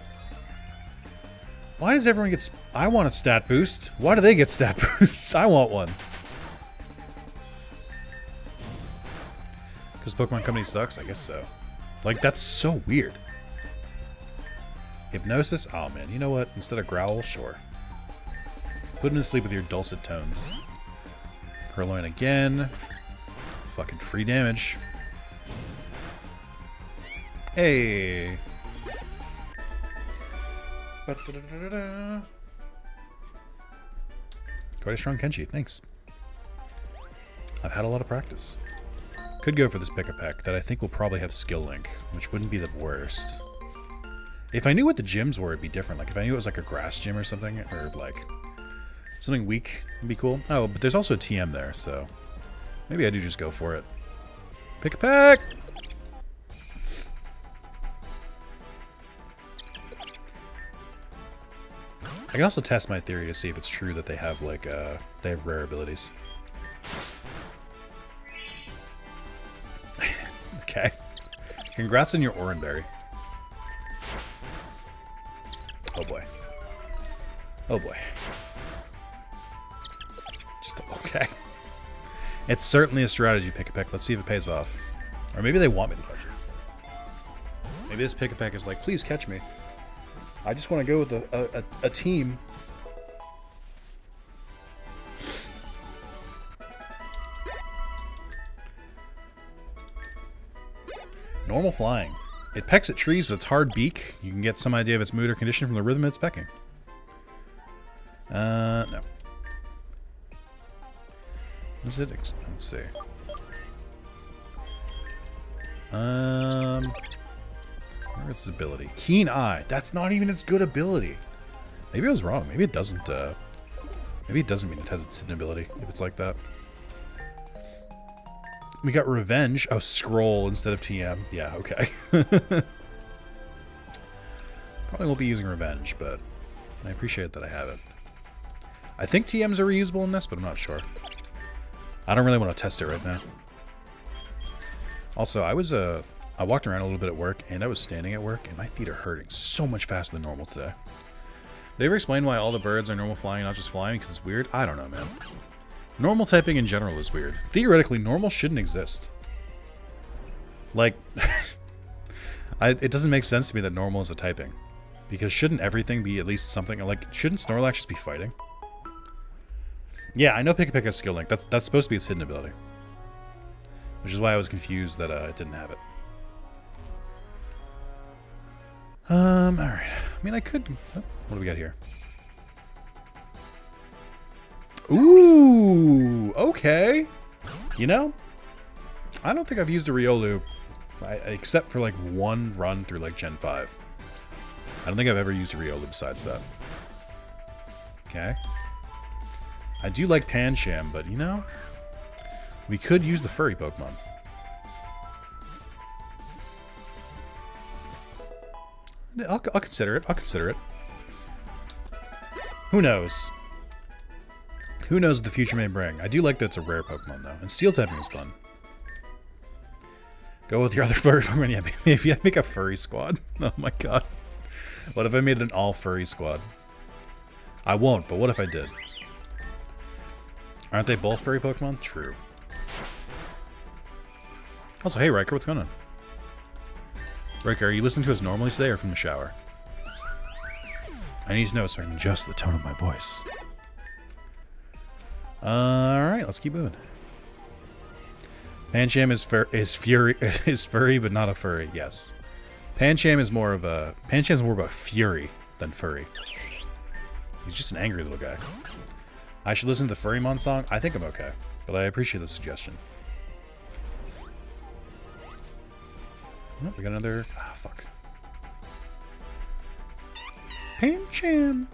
Why does everyone get... I want a stat boost. Why do they get stat boosts? I want one. Because Pokemon Company sucks? I guess so. Like, that's so weird. Hypnosis? Oh man, you know what? Instead of Growl, sure. Put him to sleep with your dulcet tones. Purloin again. Fucking free damage. Hey. Quite a strong Kenshi, thanks. I've had a lot of practice. Could go for this Pikipek that I think will probably have skill link, which wouldn't be the worst. If I knew what the gyms were, it'd be different. Like if I knew it was like a grass gym or something, or like something weak would be cool. Oh, but there's also a T M there, so maybe I do just go for it. Pikipek! I can also test my theory to see if it's true that they have like uh they have rare abilities. Okay. Congrats on your Oranberry. Oh boy. Oh boy. Just okay. It's certainly a strategy, Pikipek. Let's see if it pays off. Or maybe they want me to catch it. Maybe this Pikipek is like, please catch me. I just want to go with a, a, a team. Normal flying. It pecks at trees with its hard beak. You can get some idea of its mood or condition from the rhythm it's pecking. Uh, no. Is it? Let's see. Um... Where's its ability? Keen Eye. That's not even its good ability. Maybe I was wrong. Maybe it doesn't, uh... Maybe it doesn't mean it has its hidden ability, if it's like that. We got Revenge. Oh, Scroll instead of T M. Yeah, okay. Probably won't be using Revenge, but I appreciate that I have it. I think T Ms are reusable in this, but I'm not sure. I don't really want to test it right now. Also, I was, uh... I walked around a little bit at work, and I was standing at work, and my feet are hurting so much faster than normal today. They ever explain why all the birds are normal flying, not just flying, because it's weird? I don't know, man. Normal typing in general is weird. Theoretically, normal shouldn't exist. Like, I, it doesn't make sense to me that normal is a typing. Because shouldn't everything be at least something, like, shouldn't Snorlax just be fighting? Yeah, I know Pikipek has Skill Link. That's, that's supposed to be its hidden ability. Which is why I was confused that uh, it didn't have it. Um, alright. I mean, I could... What do we got here? Ooh! Okay! You know? I don't think I've used a Riolu, I, except for, like, one run through, like, Gen five. I don't think I've ever used a Riolu besides that. Okay. I do like Pancham, but, you know? We could use the furry Pokemon. I'll, I'll consider it. I'll consider it. Who knows? Who knows what the future may bring? I do like that it's a rare Pokemon, though. And Steel typing is fun. Go with your other furry Pokemon. Yeah, maybe I make a furry squad. Oh my god. What if I made an all-furry squad? I won't, but what if I did? Aren't they both furry Pokemon? True. Also, hey Riker, what's going on? Riker, are you listening to us normally today or from the shower? I need to know so I can adjust the tone of my voice. Uh, Alright, let's keep moving. Pancham is fur is fury is furry but not a furry, yes. Pancham is more of a Pancham is more of a fury than furry. He's just an angry little guy. I should listen to the Furrymon song? I think I'm okay, but I appreciate the suggestion. Nope, we got another... Ah, fuck. Pancham!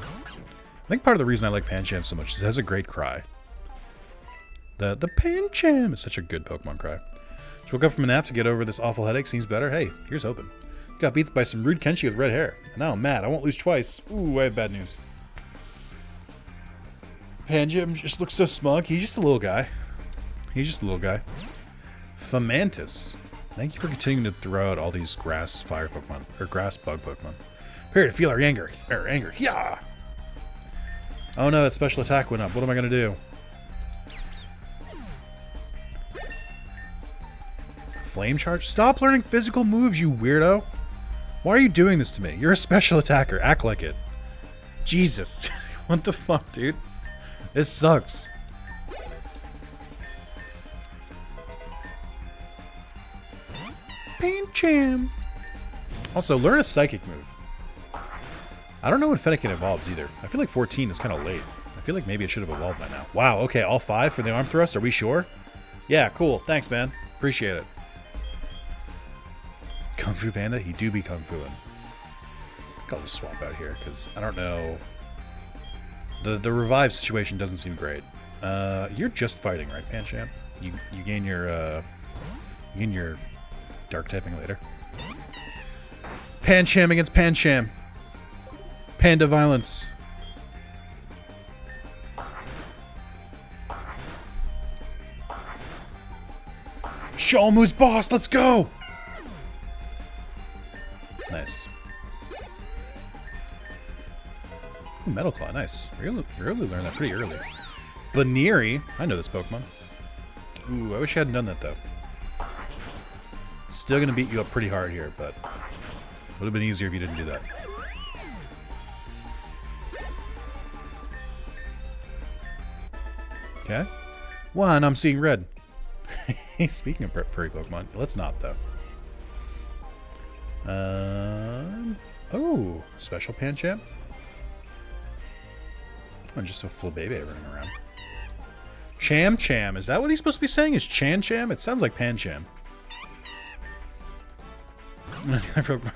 I think part of the reason I like Pancham so much is it has a great cry. The the Pancham is such a good Pokemon cry. Just woke up from a nap to get over this awful headache. Seems better. Hey, here's hoping. Got beats by some rude Kenshi with red hair. And now I'm mad. I won't lose twice. Ooh, I have bad news. Pancham just looks so smug. He's just a little guy. He's just a little guy. Fomantis. Thank you for continuing to throw out all these grass fire Pokemon, or grass bug Pokemon. Prepare to feel our anger, our anger, yeah! Oh no, that special attack went up, what am I gonna do? Flame charge? Stop learning physical moves, you weirdo! Why are you doing this to me? You're a special attacker, act like it. Jesus, what the fuck, dude? This sucks. Pancham. Also, learn a psychic move. I don't know when Fennekin evolves either. I feel like fourteen is kind of late. I feel like maybe it should have evolved by now. Wow, okay, all five for the arm thrust? Are we sure? Yeah, cool. Thanks, man. Appreciate it. Kung Fu Panda? He do be Kung Fu-ing. I'll just swap out here, because I don't know. The the revive situation doesn't seem great. Uh, you're just fighting, right, Pancham? You, you gain your... Uh, You and your dark typing later. Pancham against Pancham. Panda violence. Show him who's boss. Let's go. Nice. Ooh, Metal Claw. Nice. Riolu learned that pretty early. Baneri. I know this Pokemon. Ooh, I wish I hadn't done that though. Still gonna beat you up pretty hard here, but would have been easier if you didn't do that. Okay. One, I'm seeing red. Speaking of furry Pokemon, let's not though. Um. Oh, special Pancham. Oh, just a full baby running around. Cham Cham. Is that what he's supposed to be saying? Is Chan Cham? It sounds like Pancham.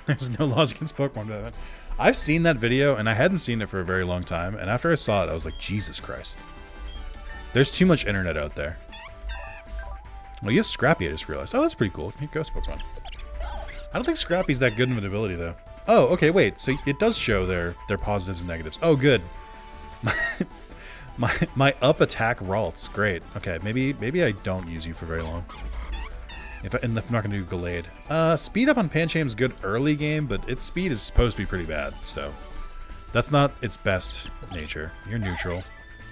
There's no laws against Pokemon. I've seen that video, and I hadn't seen it for a very long time. And after I saw it, I was like, Jesus Christ. There's too much internet out there. Well, you have Scrappy, I just realized. Oh, that's pretty cool. Here goes Pokemon. I don't think Scrappy's that good in an ability, though. Oh, okay, wait. So it does show their, their positives and negatives. Oh, good. My, my, my up attack Ralts. Great. Okay, maybe maybe I don't use you for very long. If, I, and if I'm not going to do Gallade. Uh, speed up on Pancham's good early game, but its speed is supposed to be pretty bad, so. That's not its best nature. You're neutral.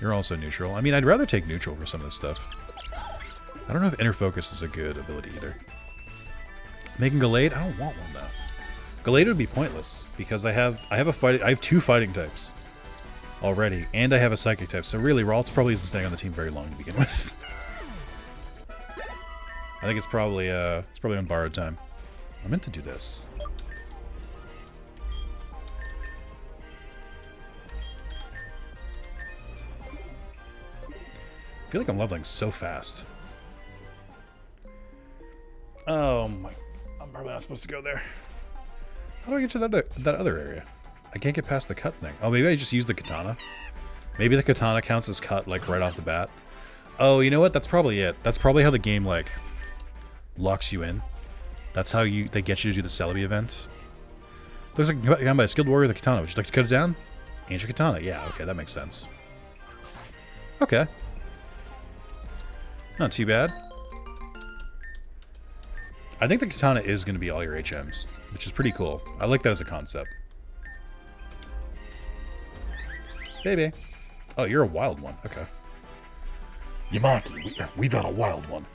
You're also neutral. I mean, I'd rather take neutral for some of this stuff. I don't know if Inner Focus is a good ability either. Making Gallade? I don't want one though. Gallade would be pointless because I have I have a fight I have two fighting types already, and I have a psychic type. So really, Ralts probably isn't staying on the team very long to begin with. I think it's probably uh it's probably on borrowed time. I meant to do this. I feel like I'm leveling so fast. Oh my, I'm probably not supposed to go there. How do I get to that other, that other area? I can't get past the cut thing. Oh, maybe I just use the katana. Maybe the katana counts as cut, like, right off the bat. Oh, you know what? That's probably it. That's probably how the game, like, locks you in. That's how you they get you to do the Celebi event. Looks like you got by a skilled warrior with a katana. Would you like to cut it down? Ancient katana. Yeah, okay, that makes sense. Okay. Not too bad. I think the katana is going to be all your H Ms, which is pretty cool. I like that as a concept. Baby. Oh, you're a wild one. Okay. Yamaki, we, we got a wild one.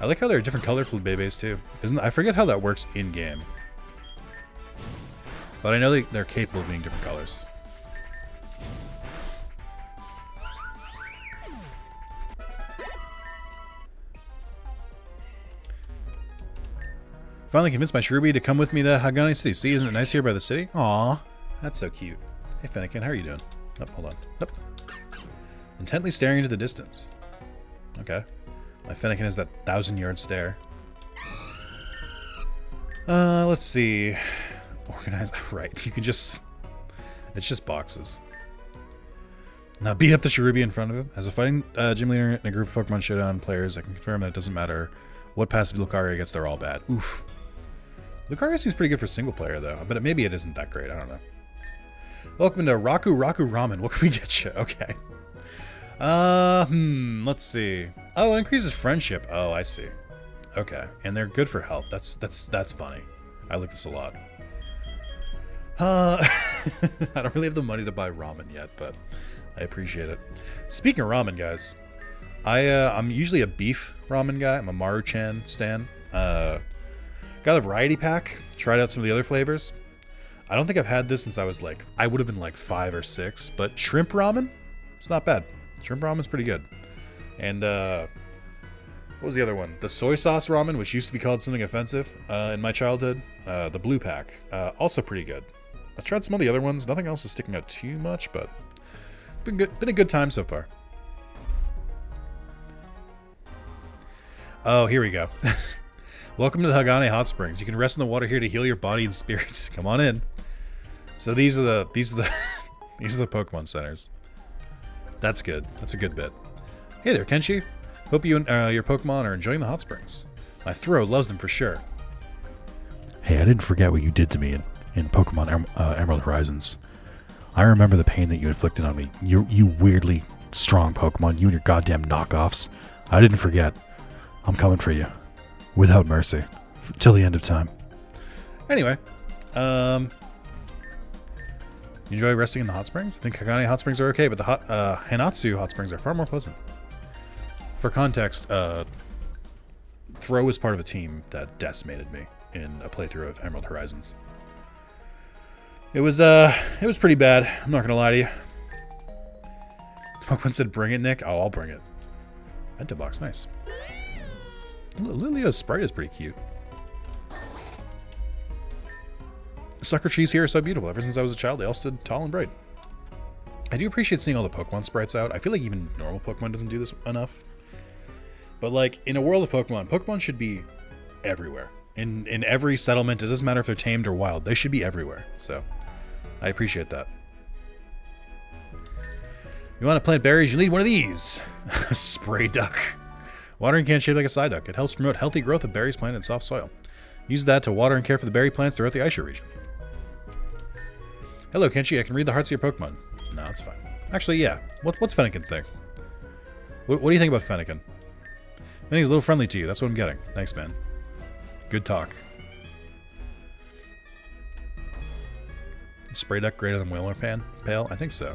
I like how there are different colorful bebes, too. Isn't I forget how that works in-game. But I know they, they're capable of being different colors. Finally convinced my Shirubi to come with me to Hagane City. See, isn't it nice here by the city? Aw, that's so cute. Hey, Fennekin, how are you doing? Oh, hold on. Oh. Intently staring into the distance. Okay. My Fennekin has that thousand-yard stare. Uh, let's see. Organize. Right, you can just... It's just boxes. Now beat up the Shirubi in front of him. As a fighting uh, gym leader in a group of Pokemon Showdown players, I can confirm that it doesn't matter what passive Lucario gets, they're all bad. Oof. Lucario seems pretty good for single player, though, but maybe it isn't that great. I don't know. Welcome to Raku Raku Ramen. What can we get you? Okay. Uh, hmm. Let's see. Oh, it increases friendship. Oh, I see. Okay. And they're good for health. That's that's that's funny. I like this a lot. Uh, I don't really have the money to buy ramen yet, but I appreciate it. Speaking of ramen, guys, I uh, I'm usually a beef ramen guy. I'm a Maruchan stan. Uh, got a variety pack. Tried out some of the other flavors. I don't think I've had this since I was like, I would have been like five or six, but shrimp ramen, it's not bad. Shrimp ramen's pretty good. And uh, what was the other one? The soy sauce ramen, which used to be called something offensive uh, in my childhood. Uh, the blue pack, uh, also pretty good. I've tried some of the other ones. Nothing else is sticking out too much, but it's been good. Been a good time so far. Oh, here we go. Welcome to the Hagane Hot Springs. You can rest in the water here to heal your body and spirits. Come on in. So these are the these are the these are the Pokemon centers. That's good. That's a good bit. Hey there, Kenshi. Hope you and uh, your Pokemon are enjoying the hot springs. My Throw loves them for sure. Hey, I didn't forget what you did to me in, in Pokemon em uh, Emerald Horizons. I remember the pain that you inflicted on me. You, you weirdly strong Pokemon. You and your goddamn knockoffs. I didn't forget. I'm coming for you. Without mercy. F till the end of time. Anyway. Um... You enjoy resting in the hot springs? I think Hagane hot springs are okay, but the hot, uh, Hanatsu hot springs are far more pleasant. For context, uh, Throw is part of a team that decimated me in a playthrough of Emerald Horizons. It was, uh, it was pretty bad. I'm not gonna lie to you. Pokemon said, bring it, Nick. Oh, I'll bring it. Bento box, nice. Lilio's sprite is pretty cute. Sucker trees here are so beautiful. Ever since I was a child, they all stood tall and bright. I do appreciate seeing all the Pokemon sprites out. I feel like even normal Pokemon doesn't do this enough. But, like, in a world of Pokemon, Pokemon should be everywhere. In, in every settlement, it doesn't matter if they're tamed or wild. They should be everywhere. So, I appreciate that. You want to plant berries? You need one of these. Spray duck. Watering can shaped like a Psyduck. It helps promote healthy growth of berries planted in soft soil. Use that to water and care for the berry plants throughout the Aisha region. Hello, Kenshi. I can read the hearts of your Pokemon. No, that's fine. Actually, yeah. What, what's Fennekin think? What, what do you think about Fennekin? Fennekin's a little friendly to you. That's what I'm getting. Thanks, man. Good talk. Spray duck greater than Whaler Pan? Pale? I think so.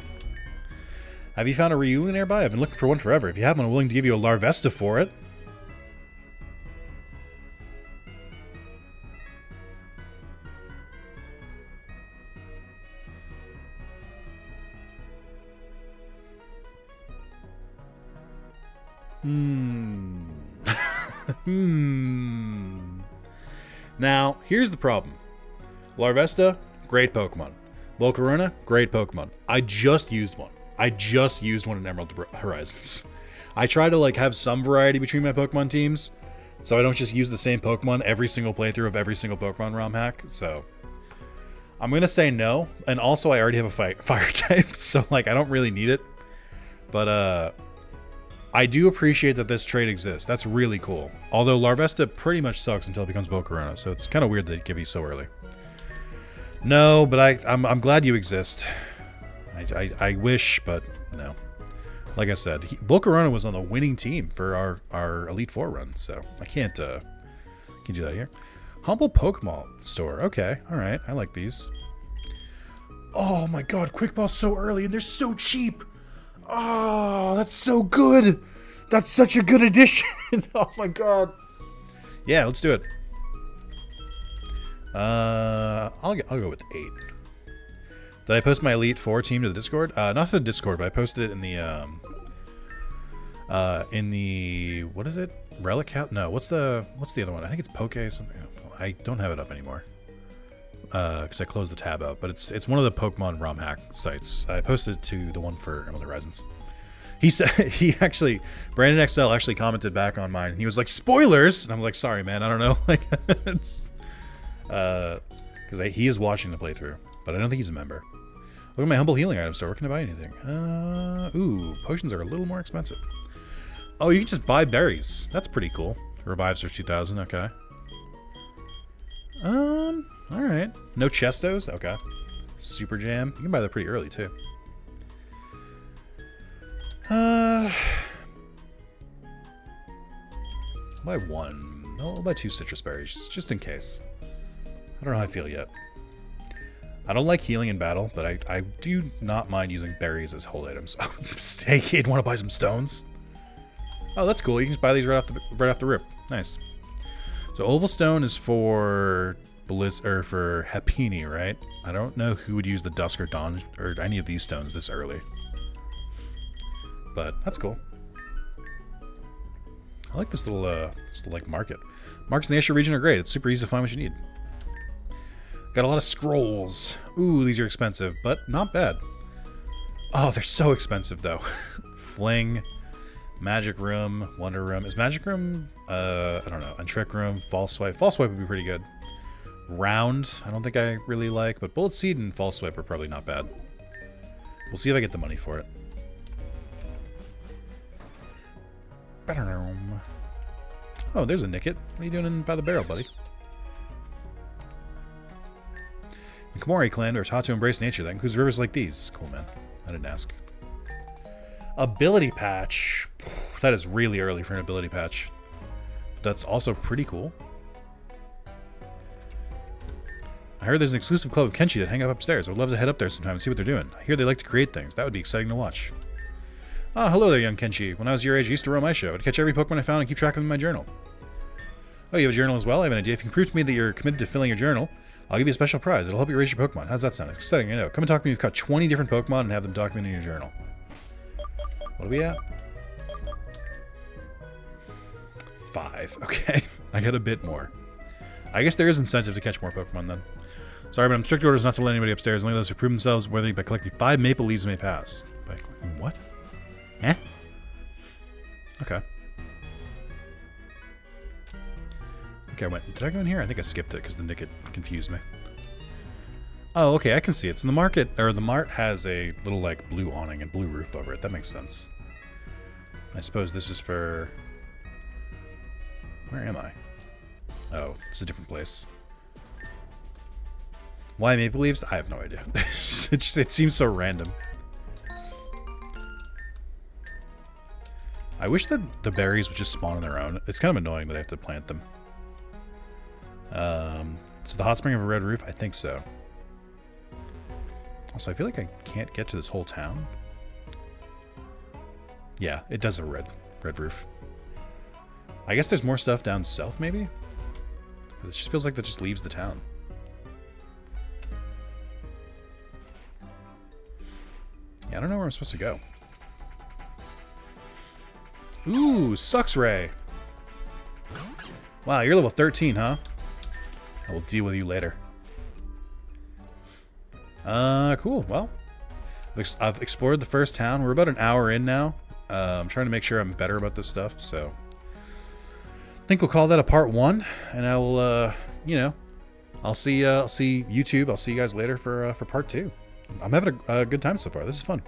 Have you found a Riolu nearby? I've been looking for one forever. If you haven't, I'm willing to give you a Larvesta for it. Hmm. Hmm. Now, here's the problem. Larvesta, great Pokemon. Volcarona, great Pokemon. I just used one. I just used one in Emerald Horizons. I try to, like, have some variety between my Pokemon teams, so I don't just use the same Pokemon every single playthrough of every single Pokemon ROM hack, so... I'm gonna say no, and also I already have a fight, fire type, so, like, I don't really need it. But, uh... I do appreciate that this trait exists. That's really cool. Although Larvesta pretty much sucks until it becomes Volcarona, so it's kind of weird that it gives you so early. No, but I, I'm, I'm glad you exist. I, I, I wish, but no. Like I said, he, Volcarona was on the winning team for our, our Elite Four run, so I can't, uh, can do that here. Humble Pokemon Store. Okay, all right. I like these. Oh my god, Quick Ball's so early, and they're so cheap! Oh, that's so good. That's such a good addition. Oh my god. Yeah, let's do it. Uh, I'll, I'll go with eight. Did I post my Elite Four team to the Discord? Uh, not to the Discord, but I posted it in the, um, uh, in the, what is it? Relic House? No, what's the, what's the other one? I think it's Poke something. I don't have it up anymore. Uh, because I closed the tab out, but it's it's one of the Pokemon ROM hack sites. I posted to the one for Emerald Horizons. He said he actually Brandon X L actually commented back on mine. He was like, "Spoilers," and I'm like, "Sorry, man, I don't know." Like, it's uh, because he is watching the playthrough, but I don't think he's a member. Look at my humble healing item store. Where can I buy anything? Uh, ooh, potions are a little more expensive. Oh, you can just buy berries. That's pretty cool. Revives are two thousand. Okay. Um. All right. No Chestos? Okay. Super Jam. You can buy that pretty early, too. Uh, I'll buy one. No, I'll buy two citrus berries, just in case. I don't know how I feel yet. I don't like healing in battle, but I, I do not mind using berries as hold items. Hey, kid, want to buy some stones? Oh, that's cool. You can just buy these right off the, right off the rip. Nice. So Oval Stone is for... Bliss or for Hipini, right? I don't know who would use the Dusk or Dawn or any of these stones this early, but that's cool. I like this little, uh, this little like market. Markets in the Asia region are great. It's super easy to find what you need. Got a lot of scrolls. Ooh, these are expensive, but not bad. Oh, they're so expensive though. Fling, Magic Room, Wonder Room. Is Magic Room? Uh, I don't know. And Trick Room, False Swipe. False Swipe would be pretty good. Round, I don't think I really like, but Bullet Seed and False Swipe are probably not bad. We'll see if I get the money for it. Oh, there's a Nickit. What are you doing in by the barrel, buddy? The Komore clan are taught to embrace nature. That includes rivers like these. Cool, man. I didn't ask. Ability patch. That is really early for an ability patch. But that's also pretty cool. I heard there's an exclusive club of Kenshi that hang up upstairs. I would love to head up there sometime and see what they're doing. I hear they like to create things. That would be exciting to watch. Ah, hello there, young Kenshi. When I was your age, I used to roam Aisha. I would catch every Pokemon I found and keep track of them in my journal. Oh, you have a journal as well? I have an idea. If you can prove to me that you're committed to filling your journal, I'll give you a special prize. It'll help you raise your Pokemon. How's that sound? It's exciting, I know. Come and talk to me. You've caught twenty different Pokemon and have them documented in your journal. What are we at? Five. Okay. I got a bit more. I guess there is incentive to catch more Pokemon then. Sorry, but I'm strict orders not to let anybody upstairs. Only those who prove themselves worthy by collecting five maple leaves may pass. By collecting what? Eh? Okay. Okay, I went. Did I go in here? I think I skipped it because the Nickit confused me. Oh, okay, I can see it. It's in the market, or the mart has a little like blue awning and blue roof over it. That makes sense. I suppose this is for. Where am I? Oh, it's a different place. Why maple leaves? I have no idea. it, just, it seems so random. I wish that the berries would just spawn on their own. It's kind of annoying that I have to plant them. Um, it's the hot spring of a red roof? I think so. Also, I feel like I can't get to this whole town. Yeah, it does have a red, red roof. I guess there's more stuff down south, maybe? But it just feels like that just leaves the town. Yeah, I don't know where I'm supposed to go. Ooh, sucks Ray. Wow, you're level thirteen, huh? I will deal with you later. Uh, cool. Well, I've explored the first town. We're about an hour in now. Uh, I'm trying to make sure I'm better about this stuff, so I think we'll call that a part one, and I will, uh, you know, I'll see. Uh, I'll see YouTube. I'll see you guys later for uh, for part two. I'm having a, a good time so far. This is fun.